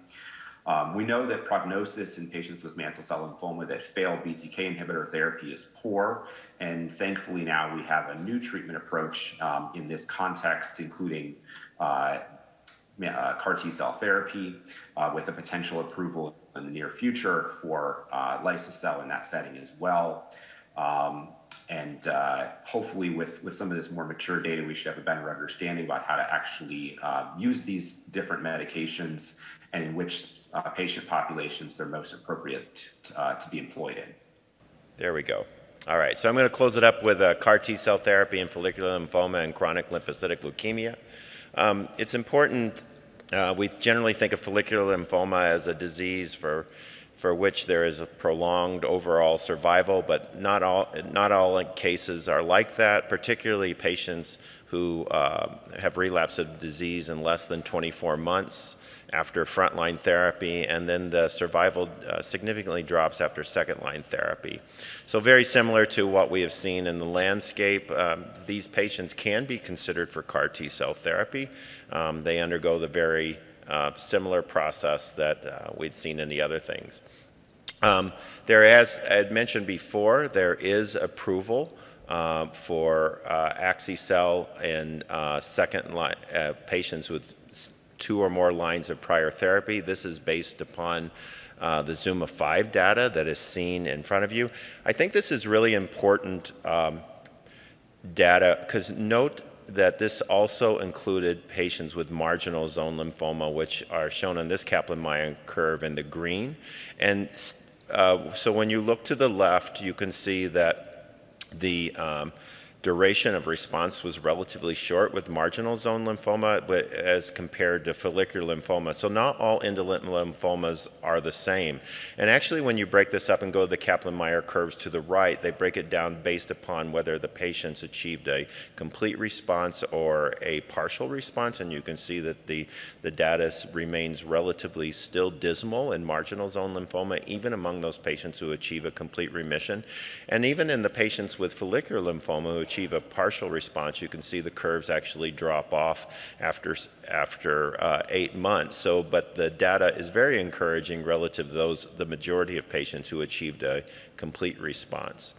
We know that prognosis in patients with mantle cell lymphoma that fail BTK inhibitor therapy is poor, and thankfully now we have a new treatment approach in this context, including CAR T-cell therapy with a potential approval in the near future for lisocabtagene in that setting as well. And hopefully with some of this more mature data, we should have a better understanding about how to actually use these different medications and in which patient populations they're most appropriate to be employed in. There we go. All right, so I'm going to close it up with CAR T-cell therapy in follicular lymphoma and chronic lymphocytic leukemia. It's important, we generally think of follicular lymphoma as a disease for which there is a prolonged overall survival, but not all cases are like that, particularly patients who have relapsed of disease in less than 24 months after frontline therapy, and then the survival significantly drops after second-line therapy. So very similar to what we have seen in the landscape, these patients can be considered for CAR T-cell therapy. They undergo the very similar process that we'd seen in the other things. As I had mentioned before, there is approval for axicabtagene in second-line patients with 2 or more lines of prior therapy. This is based upon the ZUMA-5 data that is seen in front of you. I think this is really important data because note that this also included patients with marginal zone lymphoma, which are shown on this Kaplan-Meier curve in the green. And so when you look to the left, you can see that the duration of response was relatively short with marginal zone lymphoma, but as compared to follicular lymphoma. So not all indolent lymphomas are the same. And actually, when you break this up and go to the Kaplan-Meier curves to the right, they break it down based upon whether the patients achieved a complete response or a partial response. And you can see that the data remains relatively still dismal in marginal zone lymphoma, even among those patients who achieve a complete remission. And even in the patients with follicular lymphoma who achieve a partial response, you can see the curves actually drop off after 8 months. So, but the data is very encouraging relative to the majority of patients who achieved a complete response.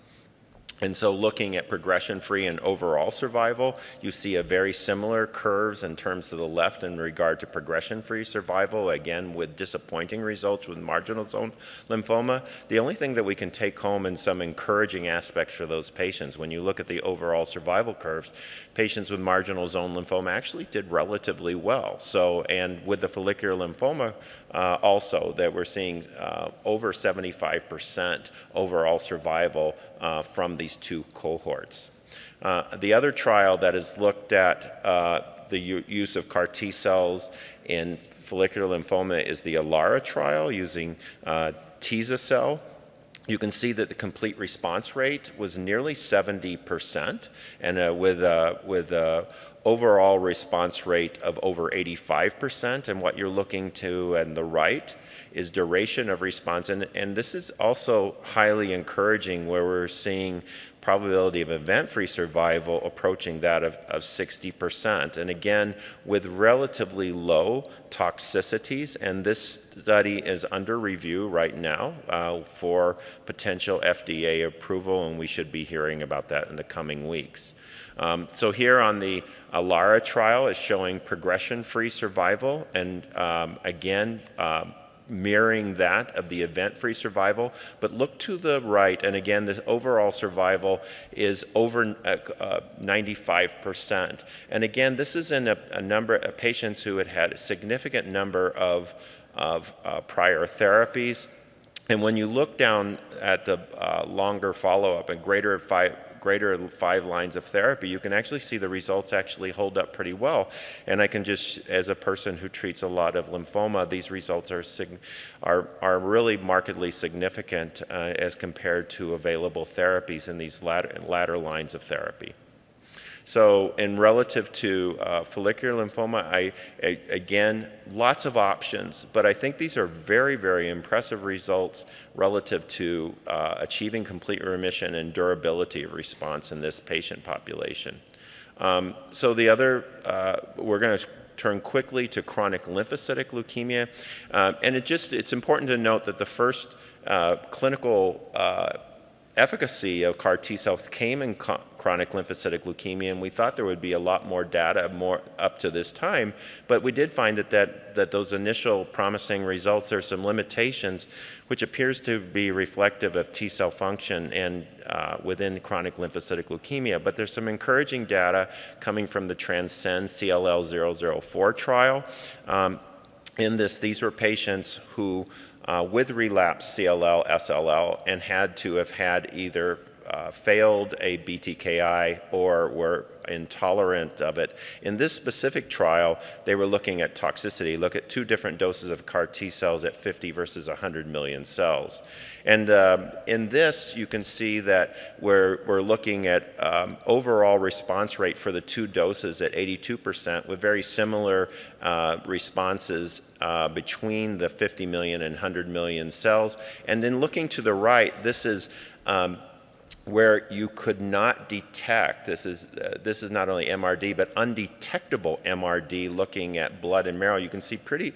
And so looking at progression-free and overall survival, you see a very similar curves in terms to the left in regard to progression-free survival, again with disappointing results with marginal zone lymphoma. The only thing that we can take home in some encouraging aspects for those patients, when you look at the overall survival curves, patients with marginal zone lymphoma actually did relatively well. So, and with the follicular lymphoma also, that we're seeing over 75% overall survival from these two cohorts. The other trial that has looked at the use of CAR T cells in follicular lymphoma is the ALARA trial using tisagenlecleucel. You can see that the complete response rate was nearly 70%, and with overall response rate of over 85%, and what you're looking to on the right is duration of response. And this is also highly encouraging, where we're seeing probability of event-free survival approaching that of 60%. And again, with relatively low toxicities, and this study is under review right now for potential FDA approval, and we should be hearing about that in the coming weeks. So here on the ALARA trial is showing progression-free survival, and again, mirroring that of the event-free survival, but look to the right, and again, the overall survival is over 95%. And again, this is in a number of patients who had had a significant number of prior therapies. And when you look down at the longer follow-up and greater than five lines of therapy, you can actually see the results actually hold up pretty well. And I can just, as a person who treats a lot of lymphoma, these results are really markedly significant as compared to available therapies in these latter lines of therapy. So in relative to follicular lymphoma, again, lots of options, but I think these are very, very impressive results relative to achieving complete remission and durability of response in this patient population. So the other, we're going to turn quickly to chronic lymphocytic leukemia, and it's important to note that the first clinical efficacy of CAR T cells came in chronic lymphocytic leukemia, and we thought there would be a lot more data up to this time, but we did find that those initial promising results, there are some limitations, which appears to be reflective of T cell function and within chronic lymphocytic leukemia. But there's some encouraging data coming from the TRANSCEND CLL004 trial. In this, these were patients who with relapsed CLL, SLL, and had to have had either failed a BTKI or were intolerant of it. In this specific trial, they were looking at toxicity. Look at two different doses of CAR T cells at 50 versus 100 million cells. And in this, you can see that we're looking at overall response rate for the two doses at 82% with very similar responses between the 50 million and 100 million cells. And then looking to the right, this is where you could not detect, this is not only MRD, but undetectable MRD looking at blood and marrow. You can see pretty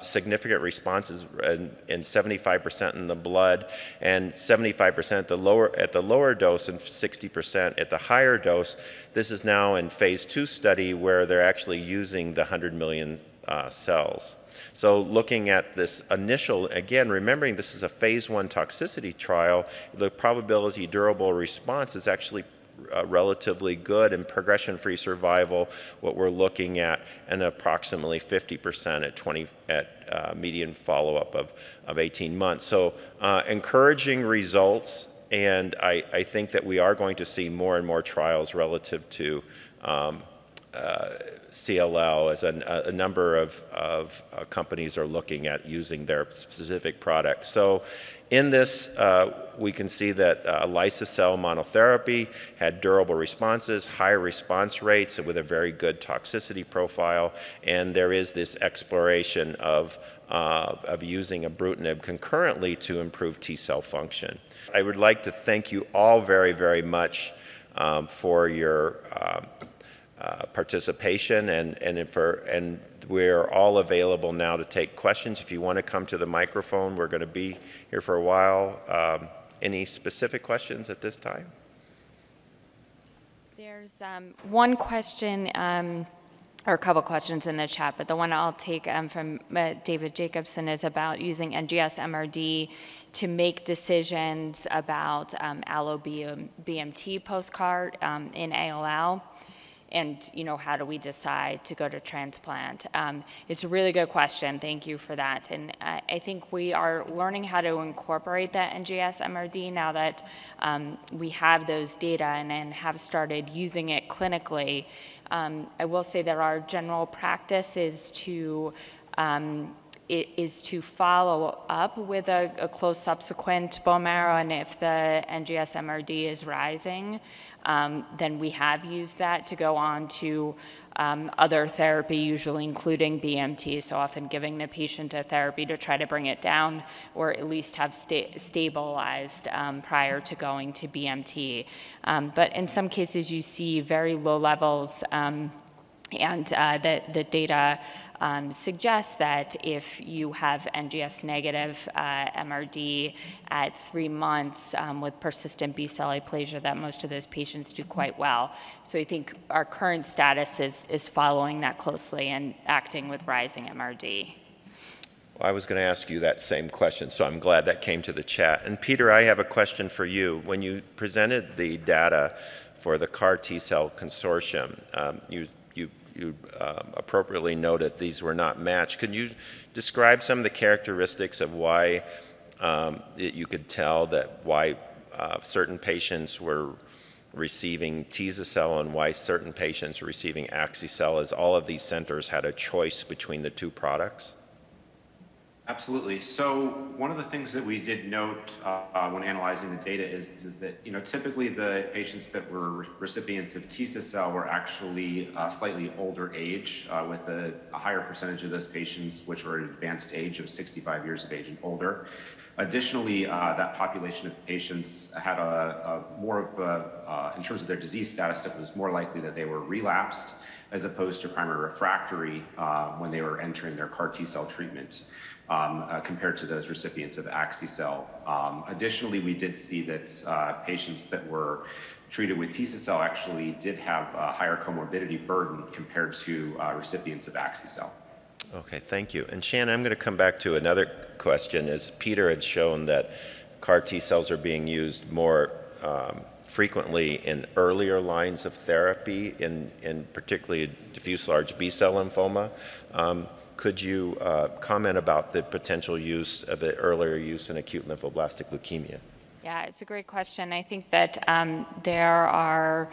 significant responses in 75% in the blood and 75% at the lower dose and 60% at the higher dose. This is now in phase 2 study where they're actually using the 100 million cells. So looking at this initial, again, remembering this is a phase 1 toxicity trial, the probability durable response is actually relatively good, and progression-free survival, what we're looking at, and approximately 50% at median follow-up of 18 months. So encouraging results, and I think that we are going to see more and more trials relative to CLL, as a number of companies are looking at using their specific product. So in this, we can see that lisocabtagene monotherapy had durable responses, high response rates with a very good toxicity profile, and there is this exploration of using ibrutinib concurrently to improve T-cell function. I would like to thank you all very, very much for your participation, and we're all available now to take questions. If you want to come to the microphone, we're going to be here for a while. Any specific questions at this time? There's one question, or a couple questions in the chat, but the one I'll take from David Jacobson is about using NGS-MRD to make decisions about allo-BMT post-CAR in ALL. And, you know, how do we decide to go to transplant? It's a really good question. Thank you for that. And I think we are learning how to incorporate that NGS-MRD now that we have those data and have started using it clinically. I will say that our general practice is to follow up with a close subsequent bone marrow, and if the NGS-MRD is rising, then we have used that to go on to other therapy, usually including BMT, so often giving the patient a therapy to try to bring it down or at least have stabilized prior to going to BMT. But in some cases, you see very low levels, and the data suggests that if you have NGS-negative MRD at 3 months with persistent B-cell aplasia, that most of those patients do quite well. So I think our current status is following that closely and acting with rising MRD. Well, I was going to ask you that same question, so I'm glad that came to the chat. And Peter, I have a question for you. When you presented the data for the CAR T-cell consortium, you appropriately noted these were not matched. Could you describe some of the characteristics of why you could tell that why certain patients were receiving Tisa-cel and why certain patients were receiving axi-cel, as all of these centers had a choice between the two products? Absolutely. So one of the things that we did note when analyzing the data is that, you know, typically the patients that were recipients of Tisa-cel were actually slightly older age, with a higher percentage of those patients which were at advanced age of 65 years of age and older. Additionally, that population of patients had a more of a, in terms of their disease status, it was more likely that they were relapsed as opposed to primary refractory when they were entering their CAR T-cell treatment, compared to those recipients of axi-cel. Additionally, we did see that patients that were treated with Tisa-cel actually did have a higher comorbidity burden compared to recipients of axi-cel. Okay, thank you. And Shannon, I'm going to come back to another question. As Peter had shown that CAR T-cells are being used more frequently in earlier lines of therapy, in particularly diffuse large B-cell lymphoma, could you comment about the potential use of the earlier use in acute lymphoblastic leukemia? Yeah, it's a great question. I think that there are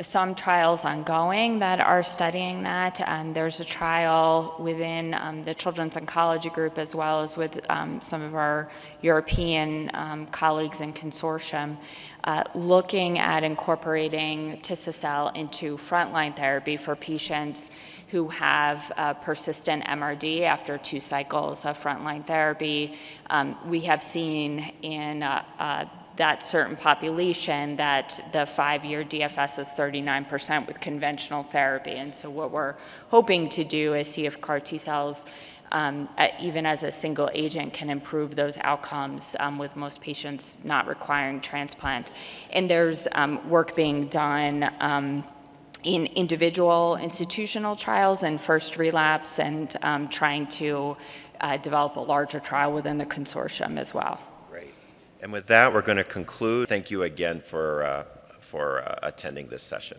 some trials ongoing that are studying that. There's a trial within the Children's Oncology Group, as well as with some of our European colleagues in consortium, looking at incorporating Tisa-cel into frontline therapy for patients who have persistent MRD after 2 cycles of frontline therapy. We have seen in that certain population that the 5-year DFS is 39% with conventional therapy. And so what we're hoping to do is see if CAR T-cells, even as a single agent, can improve those outcomes, with most patients not requiring transplant. And there's work being done in individual institutional trials and first relapse, and trying to develop a larger trial within the consortium as well. Great. And with that, we're going to conclude. Thank you again for attending this session.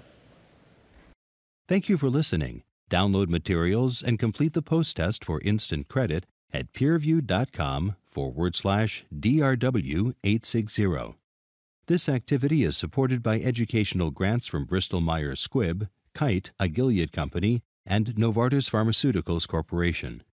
Thank you for listening. Download materials and complete the post-test for instant credit at peerview.com/DRW860. This activity is supported by educational grants from Bristol-Myers Squibb, Kite, a Gilead company, and Novartis Pharmaceuticals Corporation.